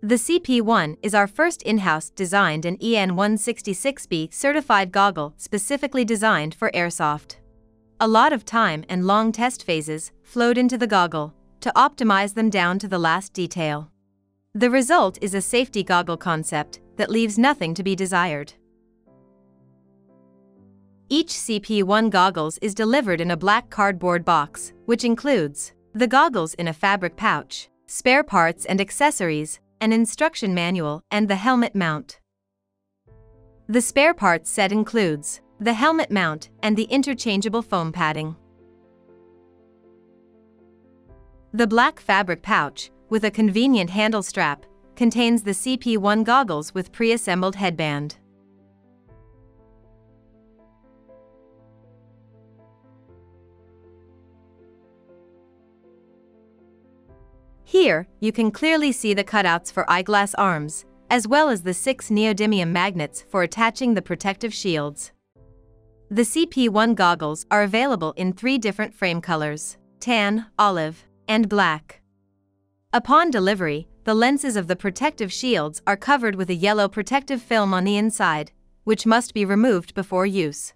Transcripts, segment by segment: The CP1 is our first in-house designed and EN-166B certified goggle specifically designed for airsoft. A lot of time and long test phases flowed into the goggle to optimize them down to the last detail. The result is a safety goggle concept that leaves nothing to be desired. Each CP1 goggles is delivered in a black cardboard box, which includes the goggles in a fabric pouch, spare parts and accessories, an instruction manual, and the helmet mount. The spare parts set includes the helmet mount and the interchangeable foam padding. The black fabric pouch, with a convenient handle strap, contains the CP1 goggles with pre-assembled headband. Here, you can clearly see the cutouts for eyeglass arms, as well as the 6 neodymium magnets for attaching the protective shields. The CP1 goggles are available in 3 different frame colors: tan, olive, and black. Upon delivery, the lenses of the protective shields are covered with a yellow protective film on the inside, which must be removed before use.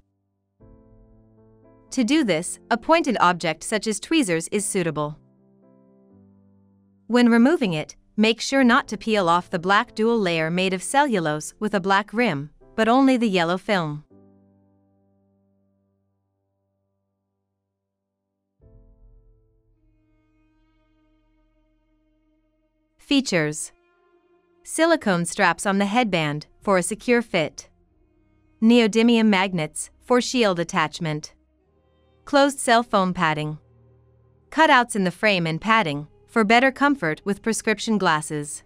To do this, a pointed object such as tweezers is suitable. When removing it, make sure not to peel off the black dual layer made of cellulose with a black rim, but only the yellow film. Features: silicone straps on the headband for a secure fit. Neodymium magnets for shield attachment. Closed cell foam padding. Cutouts in the frame and padding for better comfort with prescription glasses.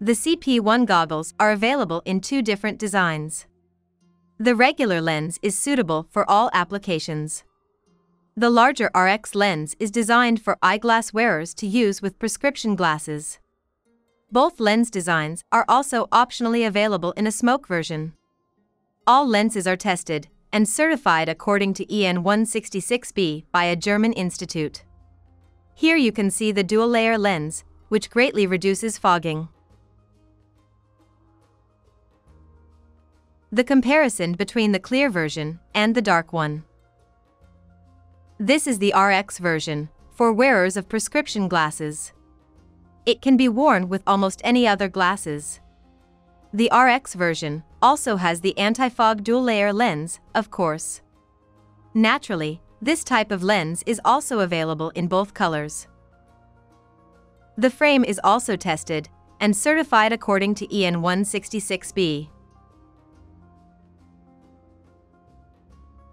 The CP1 goggles are available in 2 different designs. The regular lens is suitable for all applications. The larger RX lens is designed for eyeglass wearers to use with prescription glasses. Both lens designs are also optionally available in a smoke version. All lenses are tested and certified according to EN-166B by a German institute. Here you can see the dual-layer lens, which greatly reduces fogging. The comparison between the clear version and the dark one. This is the RX version, for wearers of prescription glasses. It can be worn with almost any other glasses. The RX version also has the anti-fog dual-layer lens, of course. Naturally, this type of lens is also available in both colors. The frame is also tested and certified according to EN-166B.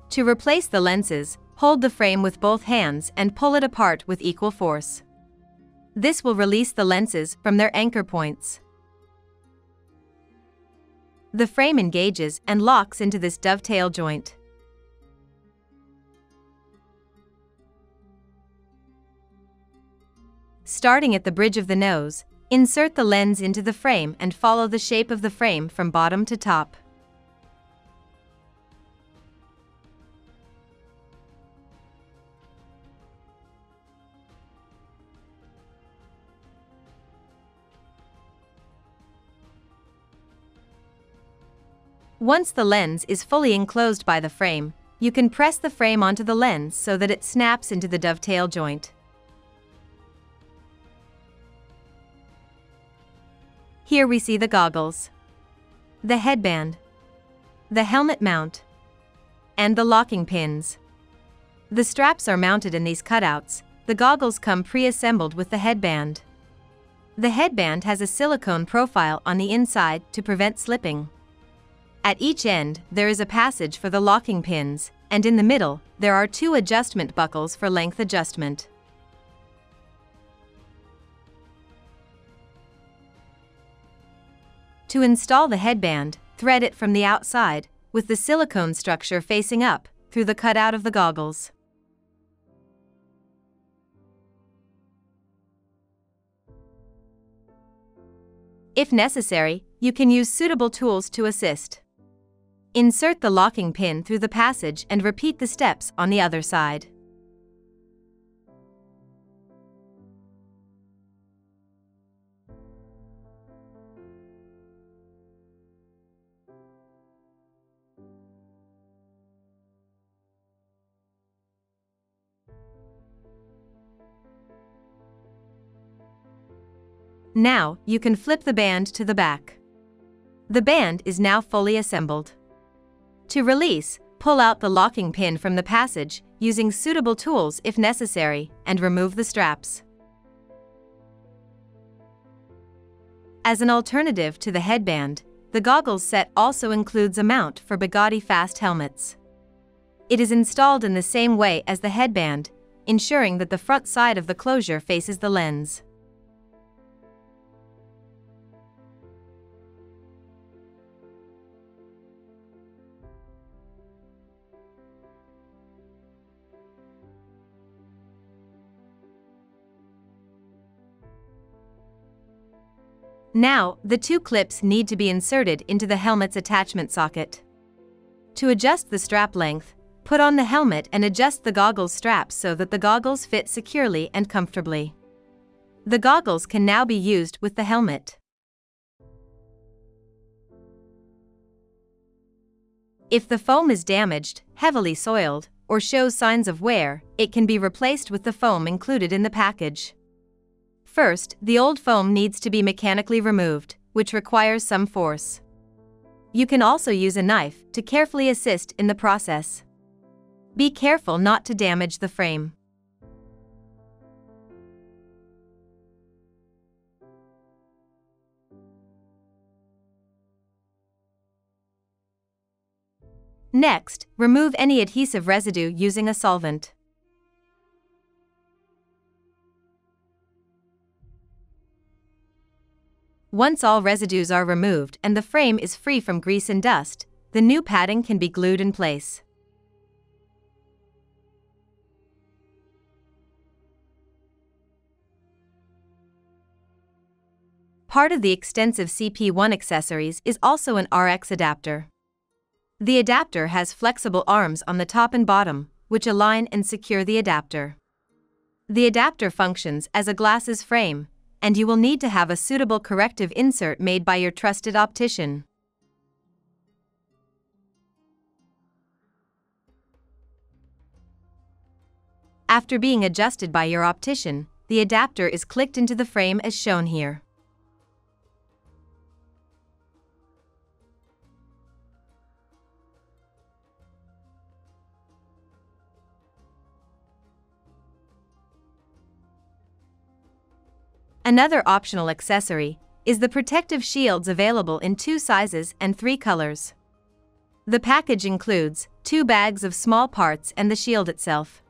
To replace the lenses, hold the frame with both hands and pull it apart with equal force. This will release the lenses from their anchor points. The frame engages and locks into this dovetail joint. Starting at the bridge of the nose, insert the lens into the frame and follow the shape of the frame from bottom to top. Once the lens is fully enclosed by the frame, you can press the frame onto the lens so that it snaps into the dovetail joint. Here we see the goggles, the headband, the helmet mount, and the locking pins. The straps are mounted in these cutouts. The goggles come pre-assembled with the headband. The headband has a silicone profile on the inside to prevent slipping. At each end, there is a passage for the locking pins, and in the middle, there are 2 adjustment buckles for length adjustment. To install the headband, thread it from the outside, with the silicone structure facing up, through the cutout of the goggles. If necessary, you can use suitable tools to assist. Insert the locking pin through the passage and repeat the steps on the other side. Now, you can flip the band to the back. The band is now fully assembled. To release, pull out the locking pin from the passage, using suitable tools if necessary, and remove the straps. As an alternative to the headband, the goggles set also includes a mount for Bugatti Fast helmets. It is installed in the same way as the headband, ensuring that the front side of the closure faces the lens. Now, the two clips need to be inserted into the helmet's attachment socket. To adjust the strap length, put on the helmet and adjust the goggles straps so that the goggles fit securely and comfortably. The goggles can now be used with the helmet. If the foam is damaged, heavily soiled, or shows signs of wear, it can be replaced with the foam included in the package. First, the old foam needs to be mechanically removed, which requires some force. You can also use a knife to carefully assist in the process. Be careful not to damage the frame. Next, remove any adhesive residue using a solvent. Once all residues are removed and the frame is free from grease and dust, the new padding can be glued in place. Part of the extensive CP1 accessories is also an RX adapter. The adapter has flexible arms on the top and bottom, which align and secure the adapter. The adapter functions as a glasses frame, and you will need to have a suitable corrective insert made by your trusted optician. After being adjusted by your optician, the adapter is clicked into the frame as shown here. Another optional accessory is the protective shields available in 2 sizes and 3 colors. The package includes 2 bags of small parts and the shield itself.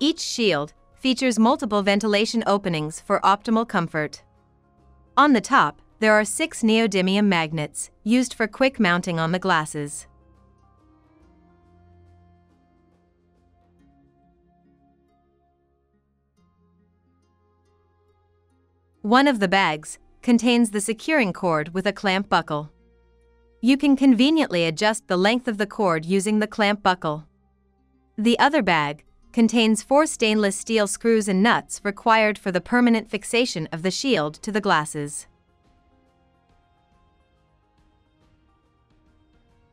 Each shield features multiple ventilation openings for optimal comfort. On the top, there are 6 neodymium magnets, used for quick mounting on the glasses. One of the bags contains the securing cord with a clamp buckle. You can conveniently adjust the length of the cord using the clamp buckle. The other bag contains 4 stainless steel screws and nuts required for the permanent fixation of the shield to the glasses.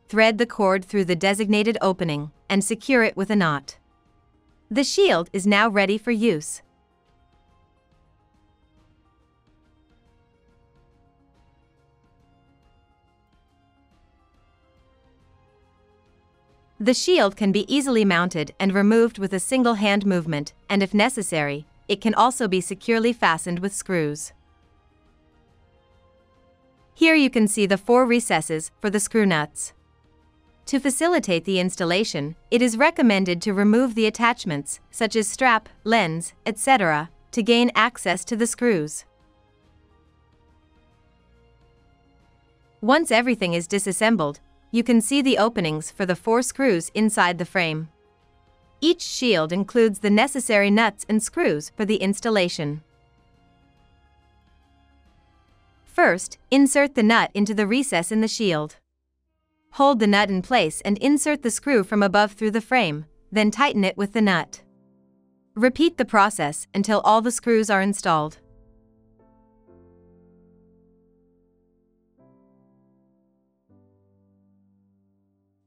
Thread the cord through the designated opening and secure it with a knot. The shield is now ready for use. The shield can be easily mounted and removed with a single hand movement, and if necessary, it can also be securely fastened with screws. Here you can see the 4 recesses for the screw nuts. To facilitate the installation, it is recommended to remove the attachments, such as strap, lens, etc., to gain access to the screws. Once everything is disassembled, you can see the openings for the 4 screws inside the frame. Each shield includes the necessary nuts and screws for the installation. First, insert the nut into the recess in the shield. Hold the nut in place and insert the screw from above through the frame, then tighten it with the nut. Repeat the process until all the screws are installed.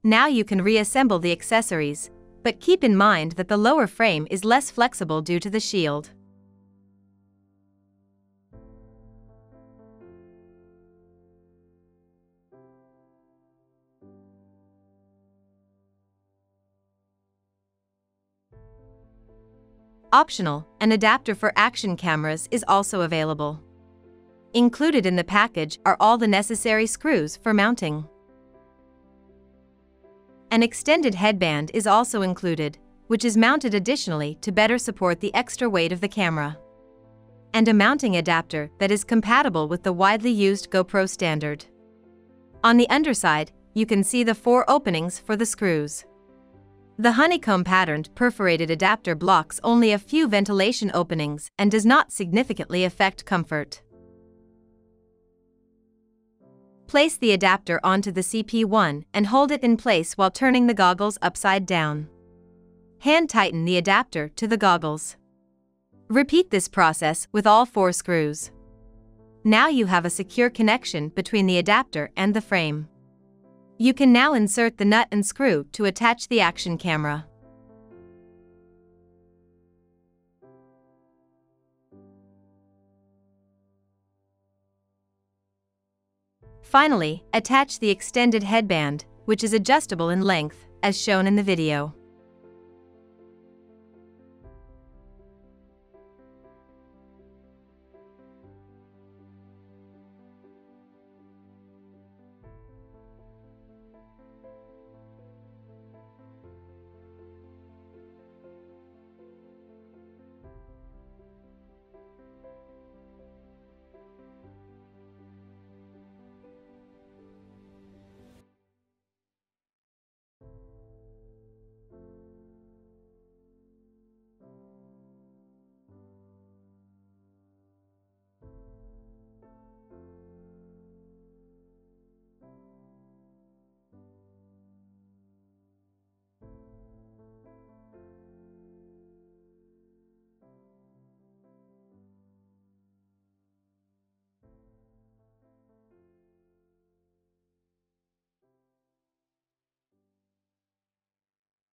Now you can reassemble the accessories, but keep in mind that the lower frame is less flexible due to the shield. Optional, an adapter for action cameras is also available. Included in the package are all the necessary screws for mounting. An extended headband is also included, which is mounted additionally to better support the extra weight of the camera. And a mounting adapter that is compatible with the widely used GoPro standard. On the underside, you can see the four openings for the screws. The honeycomb-patterned perforated adapter blocks only a few ventilation openings and does not significantly affect comfort. Place the adapter onto the CP1 and hold it in place while turning the goggles upside down. Hand tighten the adapter to the goggles. Repeat this process with all four screws. Now you have a secure connection between the adapter and the frame. You can now insert the nut and screw to attach the action camera. Finally, attach the extended headband, which is adjustable in length, as shown in the video.